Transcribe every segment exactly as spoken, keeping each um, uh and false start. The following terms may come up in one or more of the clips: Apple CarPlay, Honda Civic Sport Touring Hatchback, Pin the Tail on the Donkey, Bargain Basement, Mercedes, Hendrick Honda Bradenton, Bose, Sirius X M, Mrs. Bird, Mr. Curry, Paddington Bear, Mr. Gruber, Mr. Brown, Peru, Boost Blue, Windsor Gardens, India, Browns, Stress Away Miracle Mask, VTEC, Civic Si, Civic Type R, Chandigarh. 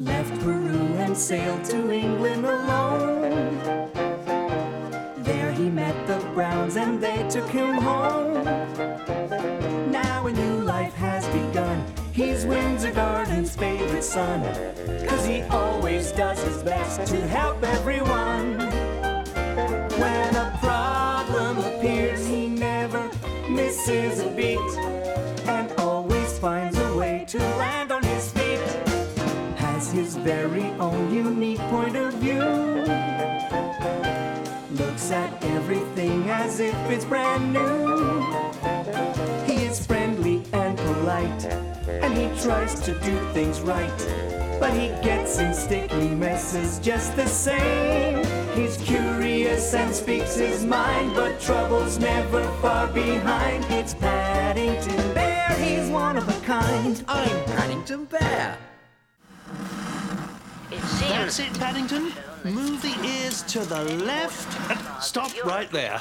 left Peru and sailed to England alone. There he met the Browns and they took him home. Now a new life has begun. He's Windsor Gardens' favorite son, 'cause he always does his best to help everyone. When a problem appears, he never misses a beat and always finds a way to land on his feet. Has his very own unique point of view, looks at everything as if it's brand new. He is friendly and polite, and he tries to do things right, but he gets in sticky messes just the same. He's curious and speaks his mind, but trouble's never far behind. It's Paddington Bear, he's one of a kind. I'm Paddington Bear. That's it, Paddington. Move the ears to the left. Stop right there.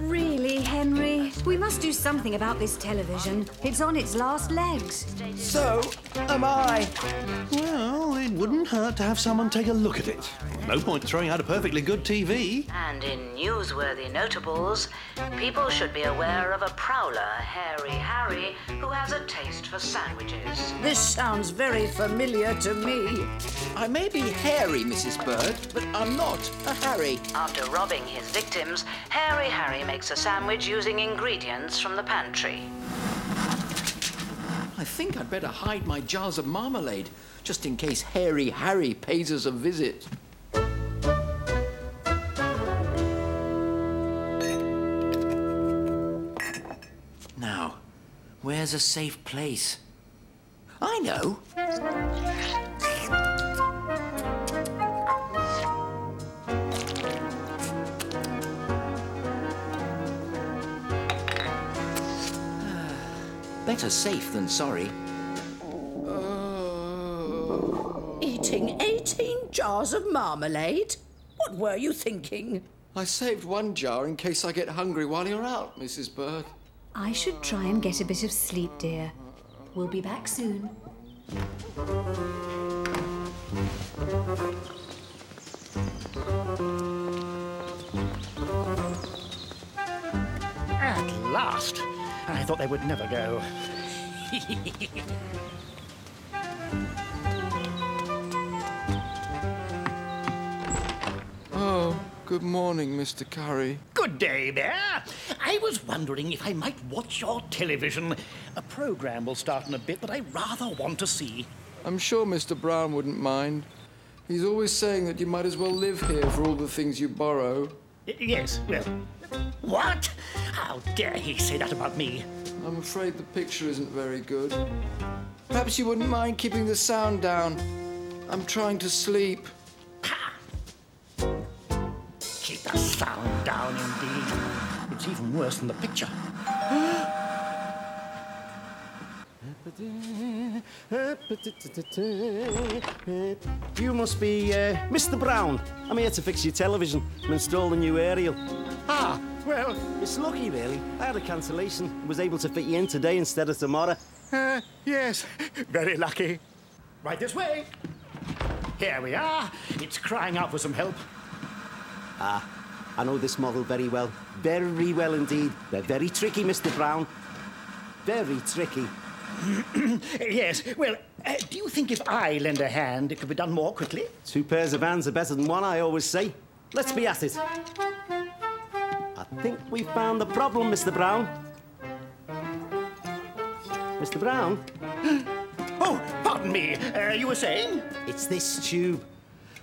Really, Henry? We must do something about this television. It's on its last legs. So am I. Well, it wouldn't hurt to have someone take a look at it. No point throwing out a perfectly good T V. And in newsworthy notables, people should be aware of a prowler, Hairy Harry, who has a taste for sandwiches. This sounds very familiar to me. I may be hairy, Missus Bird, but I'm not a Harry. After robbing his victims, Hairy Harry makes a sandwich using ingredients from the pantry. I think I'd better hide my jars of marmalade, just in case Hairy Harry pays us a visit. Now, where's a safe place? I know. Better safe than sorry. Uh... Eating eighteen jars of marmalade? What were you thinking? I saved one jar in case I get hungry while you're out, Missus Bird. I should try and get a bit of sleep, dear. We'll be back soon. At last! I thought they would never go. Oh, good morning, Mister Curry. Good day, Bear. I was wondering if I might watch your television. A programme will start in a bit that I rather want to see. I'm sure Mister Brown wouldn't mind. He's always saying that you might as well live here for all the things you borrow. Yes, well... What? How dare he say that about me? I'm afraid the picture isn't very good. Perhaps you wouldn't mind keeping the sound down. I'm trying to sleep. Ha! Keep the sound down, indeed. It's even worse than the picture. You must be uh, Mister Brown. I'm here to fix your television and install the new aerial. Ah, well, it's lucky, really. I had a cancellation. Was able to fit you in today instead of tomorrow. Uh, yes, very lucky. Right this way. Here we are. It's crying out for some help. Ah, I know this model very well. Very well indeed. They're very tricky, Mister Brown. Very tricky. Yes, well, uh, do you think if I lend a hand, it could be done more quickly? Two pairs of hands are better than one, I always say. Let's be at it. I think we found the problem, Mister Brown. Mister Brown? Oh, pardon me. Uh, you were saying? It's this tube.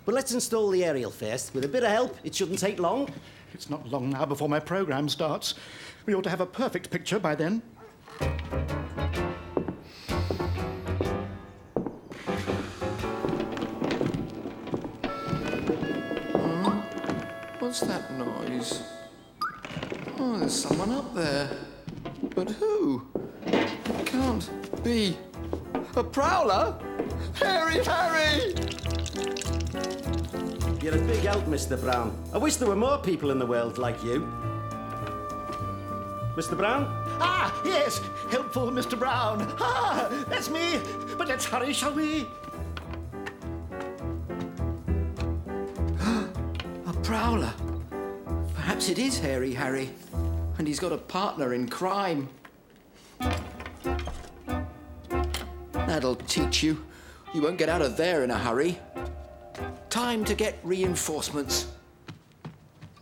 But let's install the aerial first. With a bit of help, it shouldn't take long. It's not long now before my programme starts. We ought to have a perfect picture by then. What's that noise? Oh, there's someone up there. But who? It can't be a prowler. Hairy Harry! You're a big help, Mister Brown. I wish there were more people in the world like you. Mister Brown? Ah, yes, helpful Mister Brown. Ah, that's me. But let's hurry, shall we? prowler. Perhaps it is Hairy Harry, and he's got a partner in crime. That'll teach you. You won't get out of there in a hurry. Time to get reinforcements.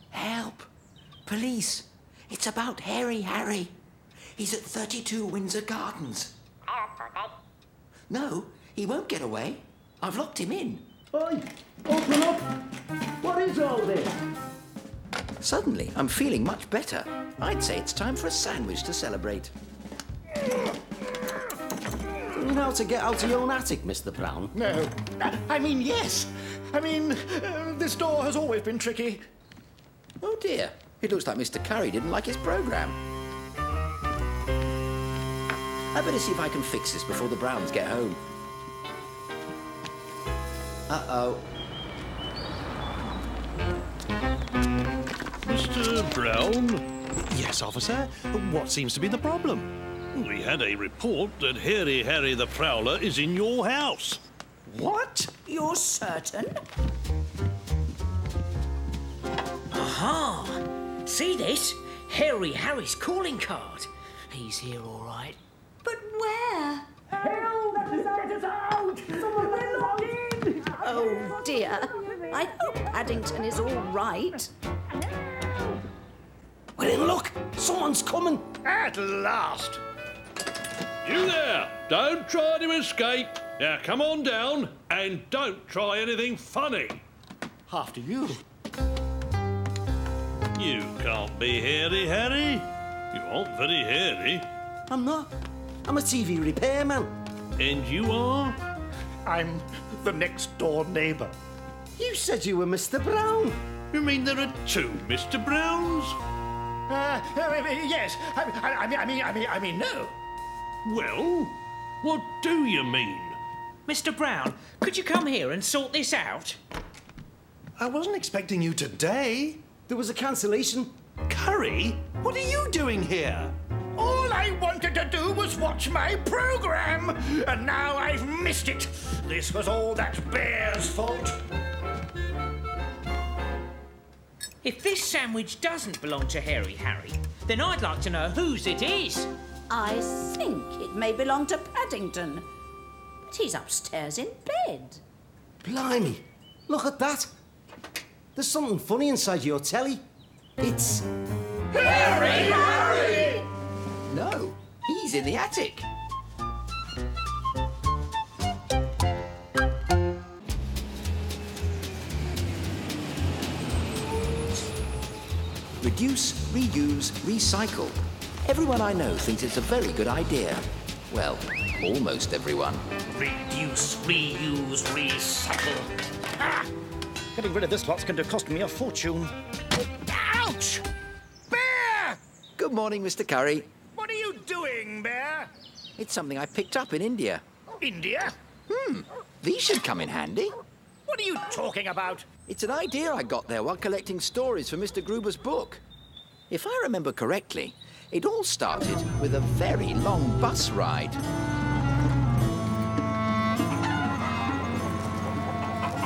Help! Police! It's about Hairy Harry. He's at thirty-two Windsor Gardens. No, he won't get away. I've locked him in. Oi! Open up! What is all this? Suddenly, I'm feeling much better. I'd say it's time for a sandwich to celebrate. You know how to get out of your own attic, Mister Brown? No. I mean, yes. I mean, uh, this door has always been tricky. Oh, dear. It looks like Mister Curry didn't like his programme. I better see if I can fix this before the Browns get home. Uh-oh. Mister Brown? Yes, officer? What seems to be the problem? We had a report that Hairy Harry the Prowler is in your house. What? You're certain? Aha! See this? Hairy Harry's calling card. He's here all right. But where? Help! Let us out! Someone will lock in! Oh dear. I hope Paddington is all right. Well, look! Someone's coming! At last! You there! Don't try to escape! Now come on down and don't try anything funny! After you. You can't be Hairy Harry. You aren't very hairy. I'm not. I'm a T V repairman. And you are? I'm the next door neighbour. You said you were Mister Brown. You mean there are two Mister Browns? Uh, I mean, yes. I, I, I mean, I mean, I mean, I mean, no. Well, what do you mean? Mister Brown, could you come here and sort this out? I wasn't expecting you today. There was a cancellation. Curry, what are you doing here? All I wanted to do was watch my programme, and now I've missed it. This was all that bear's fault. If this sandwich doesn't belong to Hairy Harry, then I'd like to know whose it is. I think it may belong to Paddington, but he's upstairs in bed. Blimey, look at that. There's something funny inside your telly. It's... Hairy Harry! No, he's in the attic. Reduce, reuse, recycle. Everyone I know thinks it's a very good idea. Well, almost everyone. Reduce, reuse, recycle. Ah! Getting rid of this lot's going to cost me a fortune. Ouch! Bear! Good morning, Mister Curry. What are you doing, Bear? It's something I picked up in India. India? Hmm. These should come in handy. What are you talking about? It's an idea I got there while collecting stories for Mister Gruber's book. If I remember correctly, it all started with a very long bus ride.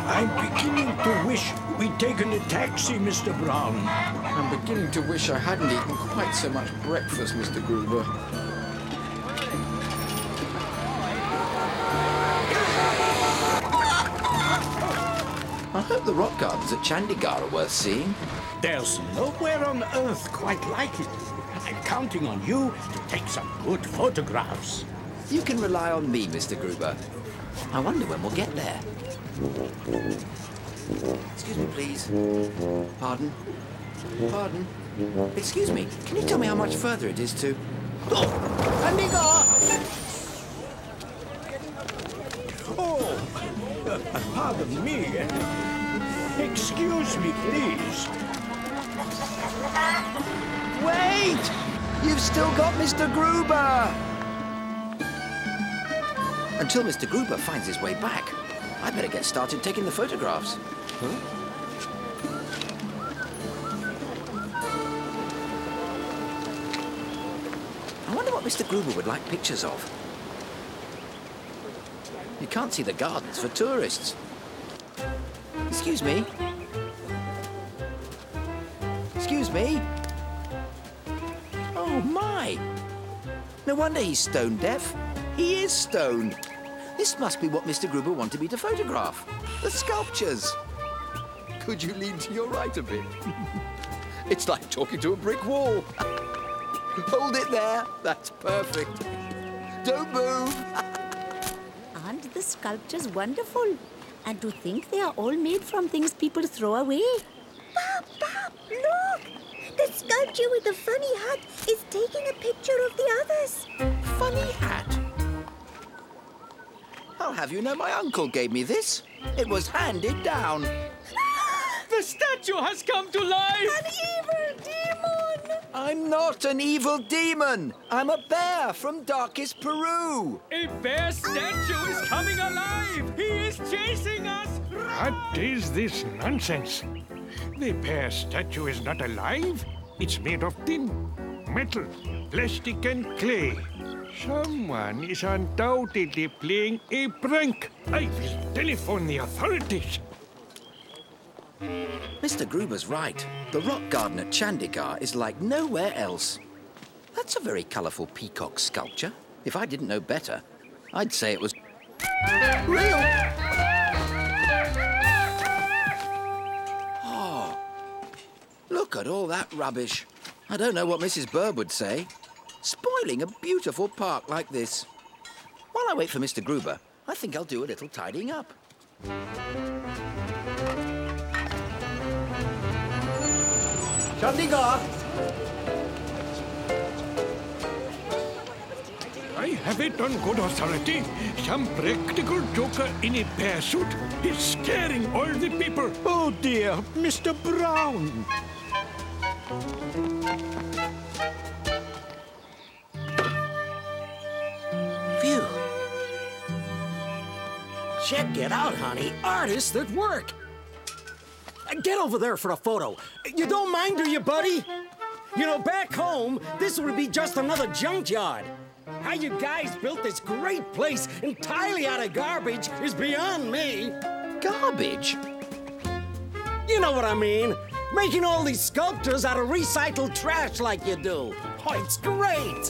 I'm beginning to wish we'd taken a taxi, Mister Brown. I'm beginning to wish I hadn't eaten quite so much breakfast, Mister Gruber. I hope the rock gardens at Chandigarh are worth seeing. There's nowhere on earth quite like it. I'm counting on you to take some good photographs. You can rely on me, Mister Gruber. I wonder when we'll get there. Excuse me, please. Pardon? Pardon? Excuse me, can you tell me how much further it is to... Oh! Chandigarh! Oh! Uh, uh, pardon me. Excuse me, please. Wait! You've still got Mister Gruber! Until Mister Gruber finds his way back. I better get started taking the photographs. Huh? I wonder what Mister Gruber would like pictures of. You can't see the gardens for tourists. Excuse me. be. Oh, my! No wonder he's stone deaf. He is stone. This must be what Mister Gruber wanted me to photograph. The sculptures. Could you lean to your right a bit? It's like talking to a brick wall. Hold it there. That's perfect. Don't move. Aren't the sculptures wonderful? And to think they are all made from things people throw away. Pop, Pop, look! The sculpture with the funny hat is taking a picture of the others. Funny hat? I'll have you know my uncle gave me this. It was handed down. The statue has come to life! An evil demon! I'm not an evil demon. I'm a bear from darkest Peru. A bear statue ah! is coming alive! He is chasing us! What is this nonsense? The bear statue is not alive. It's made of tin, metal, plastic and clay. Someone is undoubtedly playing a prank. I will telephone the authorities. Mister Gruber's right. The rock garden at Chandigarh is like nowhere else. That's a very colourful peacock sculpture. If I didn't know better, I'd say it was real. Oh, look at all that rubbish. I don't know what Missus Bird would say. Spoiling a beautiful park like this. While I wait for Mister Gruber, I think I'll do a little tidying up. Chandigarh! I have it on good authority. Some practical joker in a bear suit is scaring all the people. Oh dear, Mister Brown! Check it out, honey. Artists that work. Get over there for a photo. You don't mind, do you, buddy? You know, back home, this would be just another junkyard. How you guys built this great place entirely out of garbage is beyond me. Garbage? You know what I mean. Making all these sculptures out of recycled trash like you do. Oh, it's great.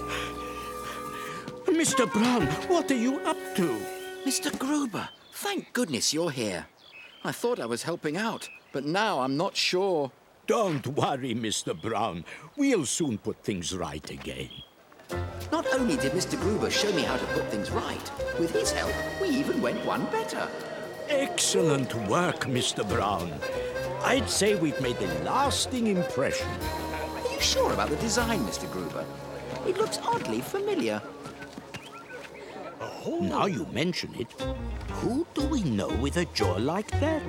Mister Brown, what are you up to? Mister Gruber, thank goodness you're here. I thought I was helping out, but now I'm not sure. Don't worry, Mister Brown. We'll soon put things right again. Not only did Mister Gruber show me how to put things right, with his help, we even went one better. Excellent work, Mister Brown. I'd say we've made a lasting impression. Are you sure about the design, Mister Gruber? It looks oddly familiar. Oh. Now you mention it, who do we know with a jaw like that?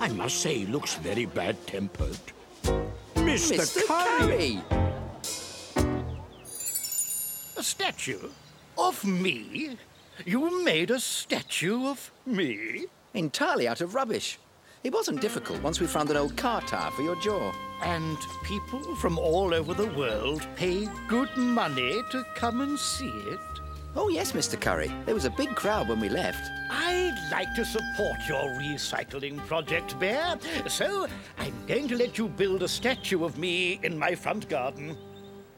I must say he looks very bad-tempered. Mister Mister Curry! A statue? Of me? You made a statue of me? Entirely out of rubbish. It wasn't difficult once we found an old car tire for your jaw. And people from all over the world pay good money to come and see it? Oh, yes, Mister Curry. There was a big crowd when we left. I'd like to support your recycling project, Bear. So I'm going to let you build a statue of me in my front garden.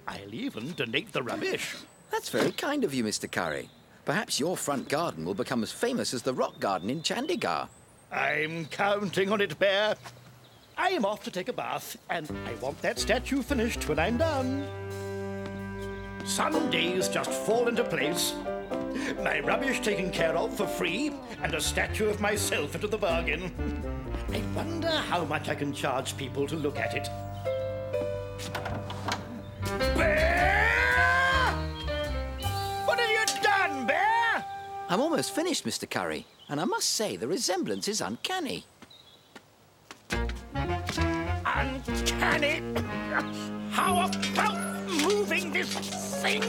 I'll even donate the rubbish. That's very kind of you, Mister Curry. Perhaps your front garden will become as famous as the rock garden in Chandigarh. I'm counting on it, Bear. I am off to take a bath, and I want that statue finished when I'm done. Some days just fall into place. My rubbish taken care of for free, and a statue of myself into the bargain. I wonder how much I can charge people to look at it. Bear! What have you done, Bear? I'm almost finished, Mister Curry, and I must say the resemblance is uncanny. Uncanny? How about moving this thing?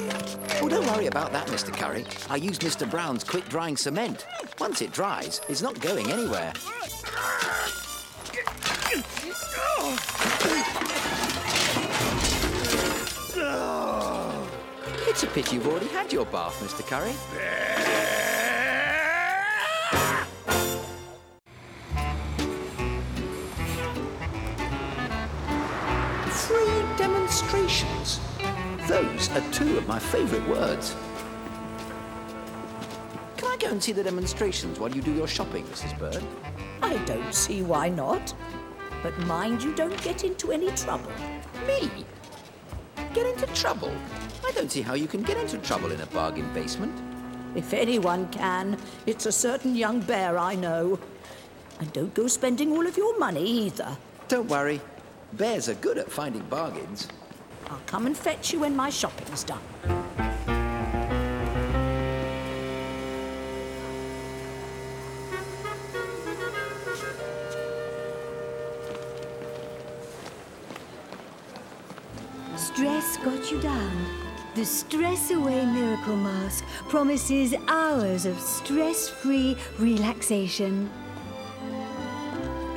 Oh, don't worry about that, Mister Curry. I used Mister Brown's quick-drying cement. Once it dries, it's not going anywhere. It's a pity you've already had your bath, Mister Curry. illustrations. Those are two of my favourite words. Can I go and see the demonstrations while you do your shopping, Missus Bird? I don't see why not. But mind you don't get into any trouble. Me? Get into trouble? I don't see how you can get into trouble in a bargain basement. If anyone can, it's a certain young bear I know. And don't go spending all of your money either. Don't worry. Bears are good at finding bargains. I'll come and fetch you when my shopping's done. Stress got you down. The Stress Away Miracle Mask promises hours of stress-free relaxation.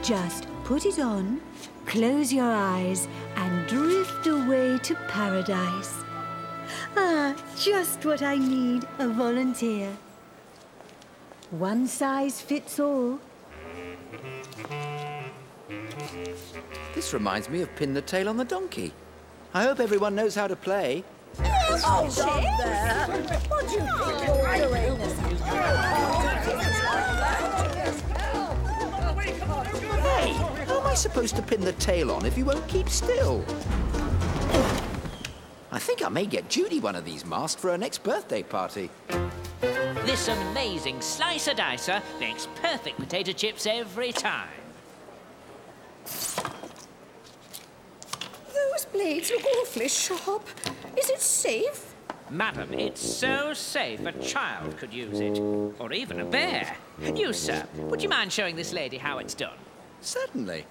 Just put it on, close your eyes, and drift away to paradise. Ah, just what I need, a volunteer. One size fits all. This reminds me of Pin the Tail on the Donkey. I hope everyone knows how to play. Yes, oh, stop there. What do you think you're doing? Hey, how am I supposed to pin the tail on if you won't keep still? I think I may get Judy one of these masks for her next birthday party. This amazing slicer-dicer makes perfect potato chips every time. Those blades look awfully sharp. Is it safe? Madam, it's so safe a child could use it, or even a bear. You, sir, would you mind showing this lady how it's done? Certainly.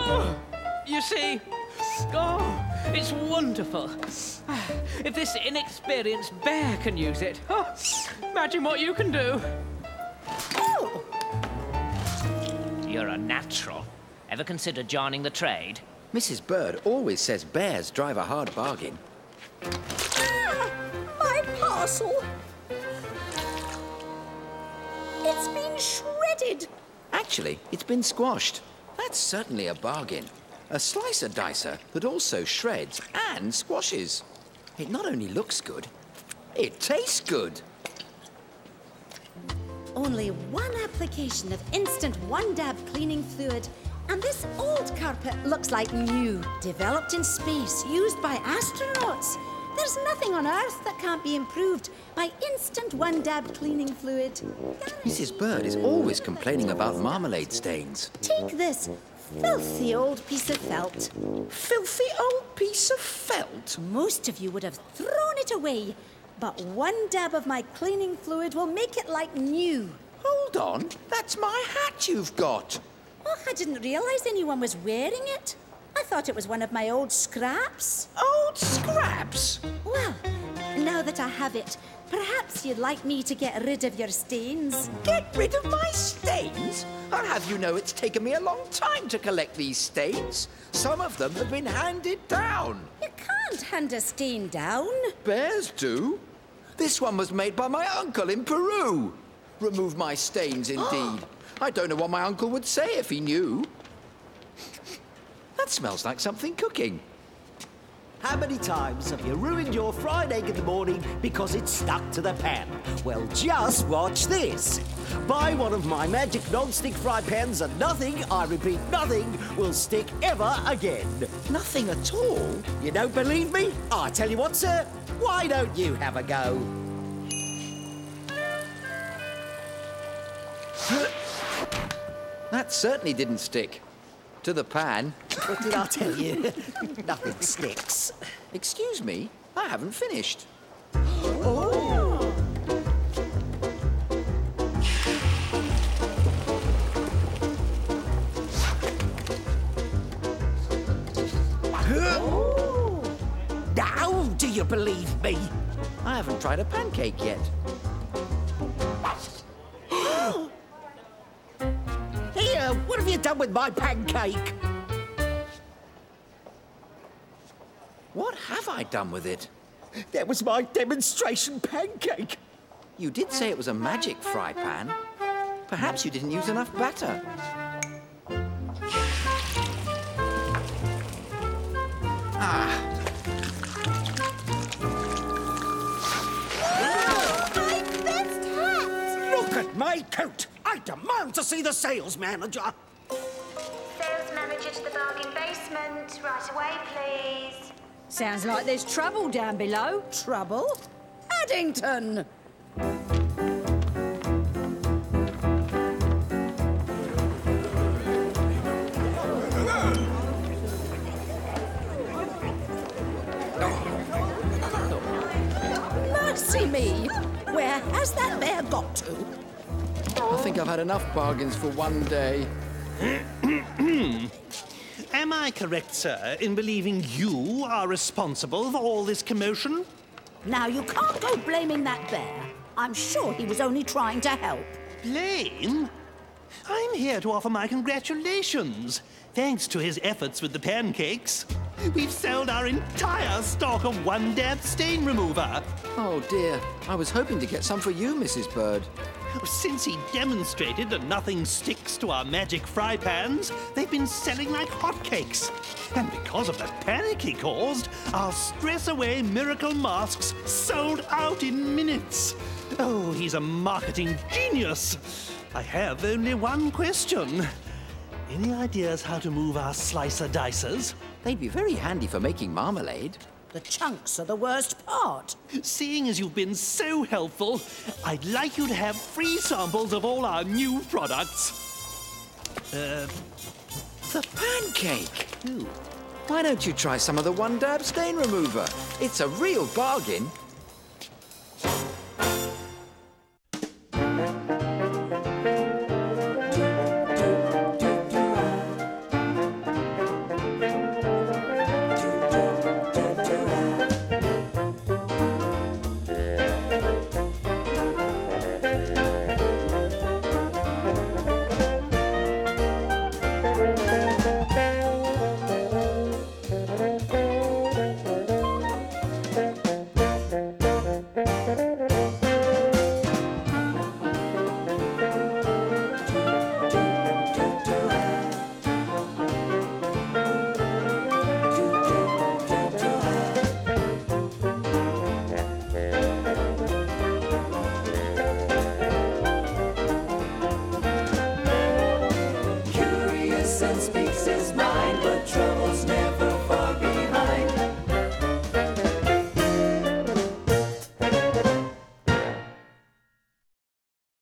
Oh, you see? Oh, it's wonderful. If this inexperienced bear can use it, oh, imagine what you can do. Oh! You're a natural. Ever consider joining the trade? Missus Bird always says bears drive a hard bargain. Ah, my parcel! It's been shredded. Actually, it's been squashed. That's certainly a bargain. A slicer-dicer that also shreds and squashes. It not only looks good, it tastes good. Only one application of instant one-dab cleaning fluid, and this old carpet looks like new. Developed in space, used by astronauts. There's nothing on Earth that can't be improved by instant one-dab cleaning fluid. Missus Bird is always complaining about marmalade stains. Take this filthy old piece of felt. Filthy old piece of felt? Most of you would have thrown it away, but one dab of my cleaning fluid will make it like new. Hold on, that's my hat you've got. Oh, I didn't realise anyone was wearing it. I thought it was one of my old scraps. Old scraps? Well, now that I have it, perhaps you'd like me to get rid of your stains. Get rid of my stains? I'll have you know it's taken me a long time to collect these stains. Some of them have been handed down. You can't hand a stain down. Bears do. This one was made by my uncle in Peru. Remove my stains, indeed. I don't know what my uncle would say if he knew. That smells like something cooking. How many times have you ruined your fried egg in the morning because it's stuck to the pan? Well, just watch this. Buy one of my magic non-stick fry pans and nothing, I repeat, nothing, will stick ever again. Nothing at all? You don't believe me? I tell you what, sir, why don't you have a go? That certainly didn't stick. To the pan. What did I tell you? Nothing sticks. Excuse me, I haven't finished. Oh! Oh. Now, do you believe me? I haven't tried a pancake yet. Here, what have you done with my pancake? What have I done with it? That was my demonstration pancake. You did say it was a magic fry pan. Perhaps you didn't use enough batter. Whoa, my best hat! Look at my coat! I demand to see the sales manager. Sales manager to the bargain basement. Right away, please. Sounds like there's trouble down below. Trouble? Paddington! Mercy me! Where has that bear got to? I think I've had enough bargains for one day. Am I correct, sir, in believing you are responsible for all this commotion? Now, you can't go blaming that bear. I'm sure he was only trying to help. Blame? I'm here to offer my congratulations. Thanks to his efforts with the pancakes, we've sold our entire stock of One Dab Stain Remover. Oh, dear. I was hoping to get some for you, Missus Bird. Since he demonstrated that nothing sticks to our magic fry pans, they've been selling like hotcakes. And because of the panic he caused, our Stress Away Miracle Masks sold out in minutes. Oh, he's a marketing genius. I have only one question. Any ideas how to move our slicer-dicers? They'd be very handy for making marmalade. The chunks are the worst part. Seeing as you've been so helpful, I'd like you to have free samples of all our new products. Uh, the pancake. Ooh. Why don't you try some of the One Dab Stain Remover? It's a real bargain.